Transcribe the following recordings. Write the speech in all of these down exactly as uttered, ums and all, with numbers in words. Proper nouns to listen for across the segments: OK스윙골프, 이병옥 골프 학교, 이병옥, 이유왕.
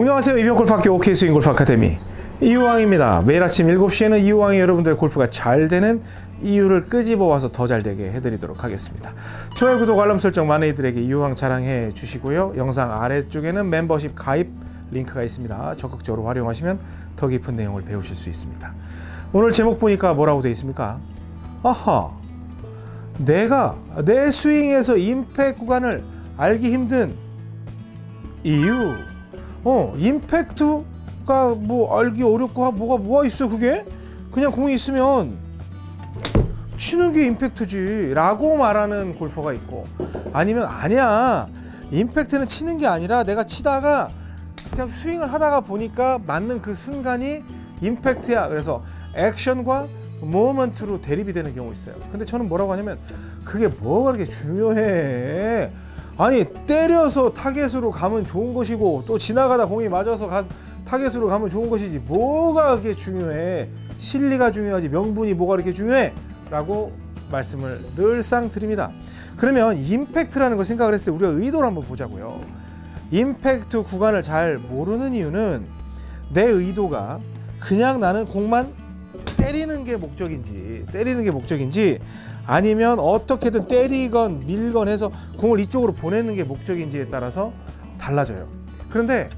안녕하세요. 이병옥골프학교 오케이스윙골프 아카데미 이유왕입니다. 매일 아침 일곱 시에는 이유왕이 여러분들의 골프가 잘 되는 이유를 끄집어 와서 더 잘 되게 해드리도록 하겠습니다. 좋아요, 구독, 알람 설정 많은 이들에게 이유왕 자랑해 주시고요. 영상 아래쪽에는 멤버십 가입 링크가 있습니다. 적극적으로 활용하시면 더 깊은 내용을 배우실 수 있습니다. 오늘 제목 보니까 뭐라고 되어 있습니까? 아하, 내가 내 스윙에서 임팩트 구간을 알기 힘든 이유. 어, 임팩트가 뭐 알기 어렵고 뭐가 뭐가 있어. 그게 그냥 공이 있으면 치는 게 임팩트지 라고 말하는 골퍼가 있고, 아니면 아니야, 임팩트는 치는 게 아니라 내가 치다가 그냥 스윙을 하다가 보니까 맞는 그 순간이 임팩트야. 그래서 액션과 모먼트로 대립이 되는 경우 있어요. 근데 저는 뭐라고 하냐면, 그게 뭐가 그렇게 중요해. 아니, 때려서 타겟으로 가면 좋은 것이고, 또 지나가다 공이 맞아서 가, 타겟으로 가면 좋은 것이지, 뭐가 그렇게 중요해. 실리가 중요하지 명분이 뭐가 그렇게 중요해 라고 말씀을 늘상 드립니다. 그러면 임팩트라는 걸 생각을 했을 때 우리가 의도를 한번 보자고요. 임팩트 구간을 잘 모르는 이유는 내 의도가 그냥 나는 공만 때리는 게 목적인지 때리는 게 목적인지 아니면 어떻게든 때리건 밀건 해서 공을 이쪽으로 보내는 게 목적인지에 따라서 달라져요. 그런데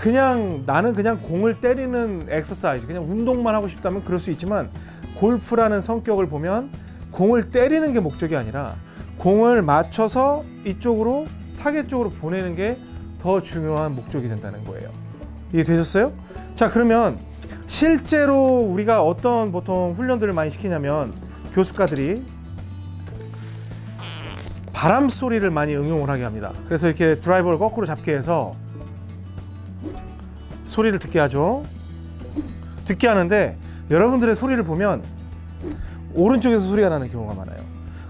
그냥 나는 그냥 공을 때리는 엑서사이즈, 그냥 운동만 하고 싶다면 그럴 수 있지만, 골프라는 성격을 보면 공을 때리는 게 목적이 아니라 공을 맞춰서 이쪽으로 타겟 쪽으로 보내는 게 더 중요한 목적이 된다는 거예요. 이해되셨어요? 자, 그러면 실제로 우리가 어떤 보통 훈련들을 많이 시키냐면, 교습가들이 바람 소리를 많이 응용을 하게 합니다. 그래서 이렇게 드라이버를 거꾸로 잡게 해서 소리를 듣게 하죠. 듣게 하는데 여러분들의 소리를 보면 오른쪽에서 소리가 나는 경우가 많아요.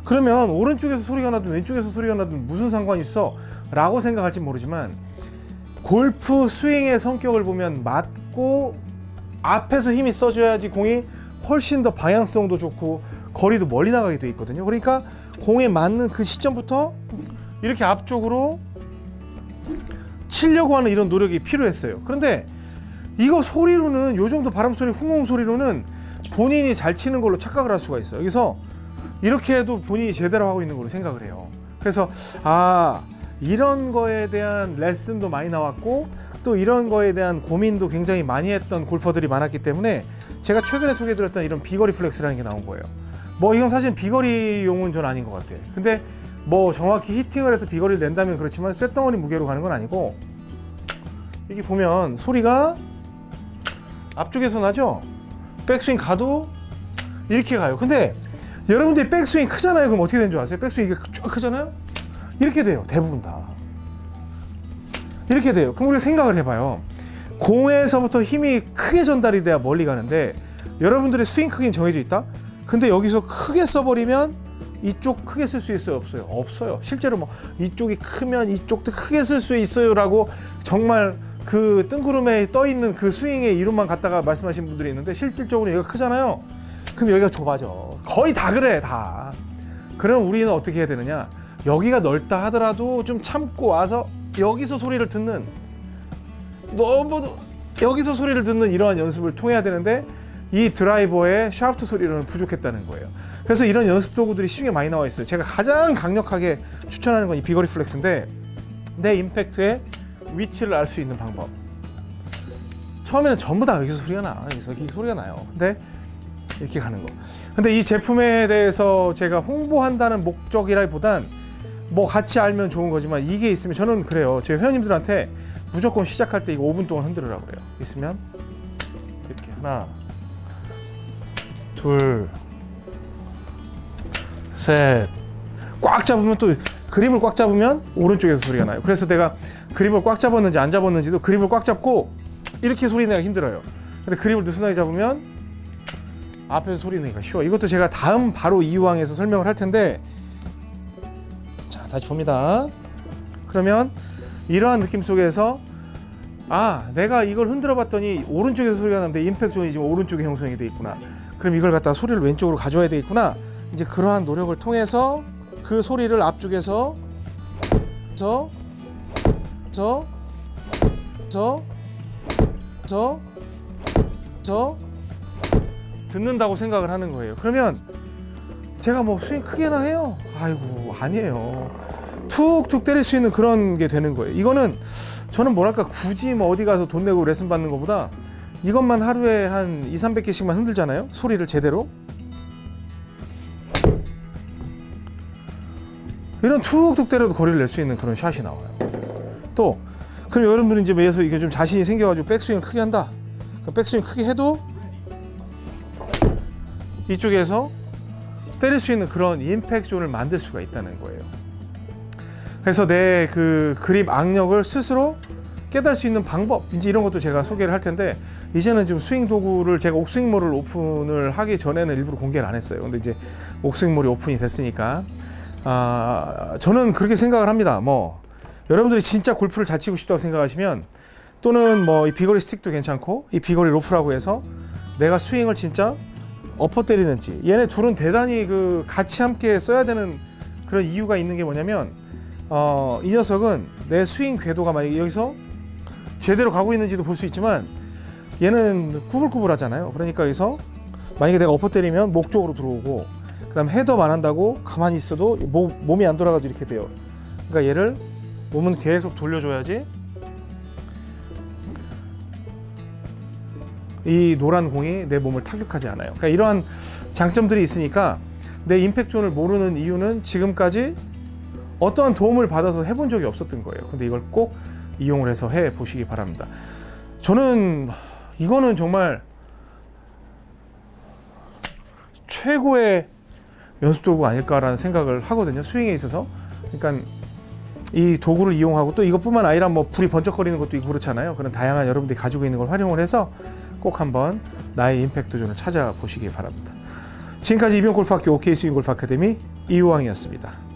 그러면 오른쪽에서 소리가 나든 왼쪽에서 소리가 나든 무슨 상관이 있어? 라고 생각할지 모르지만, 골프 스윙의 성격을 보면 맞고 앞에서 힘이 써줘야지 공이 훨씬 더 방향성도 좋고 거리도 멀리 나가게 돼 있거든요. 그러니까 공에 맞는 그 시점부터 이렇게 앞쪽으로 치려고 하는 이런 노력이 필요했어요. 그런데 이거 소리로는, 요 정도 바람소리, 쿵쿵 소리로는 본인이 잘 치는 걸로 착각을 할 수가 있어요. 여기서 이렇게 해도 본인이 제대로 하고 있는 걸로 생각을 해요. 그래서 아, 이런 거에 대한 레슨도 많이 나왔고 또 이런 거에 대한 고민도 굉장히 많이 했던 골퍼들이 많았기 때문에 제가 최근에 소개해드렸던 이런 비거리 플렉스라는 게 나온 거예요. 뭐 이건 사실 비거리용은 전 아닌 것 같아요. 근데 뭐 정확히 히팅을 해서 비거리를 낸다면 그렇지만 쇳덩어리 무게로 가는 건 아니고, 이렇게 보면 소리가 앞쪽에서 나죠? 백스윙 가도 이렇게 가요. 근데 여러분들이 백스윙 크잖아요. 그럼 어떻게 되는 줄 아세요? 백스윙 이게 쭉 크잖아요? 이렇게 돼요. 대부분 다 이렇게 돼요. 그럼 우리가 생각을 해봐요. 공에서부터 힘이 크게 전달이 돼야 멀리 가는데, 여러분들의 스윙 크기는 정해져 있다? 근데 여기서 크게 써버리면 이쪽 크게 쓸 수 있어요? 없어요? 없어요. 실제로 뭐 이쪽이 크면 이쪽도 크게 쓸 수 있어요 라고 정말 그 뜬구름에 떠 있는 그 스윙의 이론만 갖다가 말씀하신 분들이 있는데, 실질적으로 얘가 크잖아요? 그럼 여기가 좁아져. 거의 다 그래, 다. 그럼 우리는 어떻게 해야 되느냐? 여기가 넓다 하더라도 좀 참고 와서 여기서 소리를 듣는, 너무 여기서 소리를 듣는 이러한 연습을 통해야 되는데, 이 드라이버의 샤프트 소리로는 부족했다는 거예요. 그래서 이런 연습 도구들이 시중에 많이 나와 있어요. 제가 가장 강력하게 추천하는 건 이 비거리 플렉스인데, 내 임팩트의 위치를 알 수 있는 방법. 처음에는 전부 다 여기서 소리가 나, 여기서 여기 소리가 나요. 근데 이렇게 가는 거. 근데 이 제품에 대해서 제가 홍보한다는 목적이라기보단 뭐 같이 알면 좋은 거지만, 이게 있으면 저는 그래요. 제 회원님들한테 무조건 시작할 때 이거 오 분 동안 흔들으라고 그래요. 있으면 이렇게 하나, 둘, 셋. 꽉 잡으면, 또 그립을 꽉 잡으면 오른쪽에서 소리가 나요. 그래서 내가 그립을 꽉 잡았는지 안 잡았는지도, 그립을 꽉 잡고 이렇게 소리 내기가 힘들어요. 근데 그립을 느슨하게 잡으면 앞에서 소리 내기가 쉬워. 이것도 제가 다음 바로 이유왕에서 설명을 할 텐데, 자, 다시 봅니다. 그러면 이러한 느낌 속에서, 아, 내가 이걸 흔들어 봤더니 오른쪽에서 소리가 나는데 임팩트 존이 지금 오른쪽에 형성이 돼 있구나. 그럼 이걸 갖다가 소리를 왼쪽으로 가져와야 되겠구나. 이제 그러한 노력을 통해서 그 소리를 앞쪽에서 저, 저, 저, 저, 저 듣는다고 생각을 하는 거예요. 그러면 제가 뭐 스윙 크게나 해요? 아이고, 아니에요. 툭툭 때릴 수 있는 그런 게 되는 거예요. 이거는 저는 뭐랄까, 굳이 뭐 어디 가서 돈 내고 레슨 받는 것보다 이것만 하루에 한 이삼백 개씩만 흔들잖아요. 소리를 제대로. 이런 툭툭 때려도 거리를 낼 수 있는 그런 샷이 나와요. 또 그럼 여러분들은 이제 매에서 이게 좀 자신이 생겨가지고 백스윙을 크게 한다. 그러니까 백스윙 크게 해도 이쪽에서 때릴 수 있는 그런 임팩존을 만들 수가 있다는 거예요. 그래서 내 그 그립 악력을 스스로 깨달을 수 있는 방법, 이제 이런 것도 제가 소개를 할 텐데, 이제는 좀 스윙 도구를 제가 옥스윙몰을 오픈을 하기 전에는 일부러 공개를 안 했어요. 근데 이제 옥스윙몰이 오픈이 됐으니까 아, 저는 그렇게 생각을 합니다. 뭐 여러분들이 진짜 골프를 잘 치고 싶다고 생각하시면, 또는 뭐 이 비거리 스틱도 괜찮고 이 비거리 로프라고 해서 내가 스윙을 진짜 엎어 때리는지, 얘네 둘은 대단히 그 같이 함께 써야 되는 그런 이유가 있는 게 뭐냐면, 어, 이 녀석은 내 스윙 궤도가 만약에 여기서 제대로 가고 있는지도 볼 수 있지만 얘는 꾸불꾸불 하잖아요. 그러니까 여기서 만약에 내가 엎어 때리면 목 쪽으로 들어오고, 그 다음 헤드업 안 한다고 가만히 있어도 몸, 몸이 안 돌아가도 이렇게 돼요. 그러니까 얘를 몸은 계속 돌려줘야지 이 노란 공이 내 몸을 타격하지 않아요. 그러니까 이러한 장점들이 있으니까 내 임팩존을 모르는 이유는 지금까지 어떠한 도움을 받아서 해본 적이 없었던 거예요. 근데 이걸 꼭 이용을 해서 해 보시기 바랍니다. 저는 이거는 정말 최고의 연습 도구가 아닐까라는 생각을 하거든요, 스윙에 있어서. 그러니까 이 도구를 이용하고, 또 이것뿐만 아니라 뭐 불이 번쩍거리는 것도 있고 그렇잖아요. 그런 다양한 여러분들이 가지고 있는 걸 활용을 해서 꼭 한번 나의 임팩트존을 찾아보시기 바랍니다. 지금까지 이병옥 골프학교 오케이 스윙골프 아카데미 이유왕이었습니다.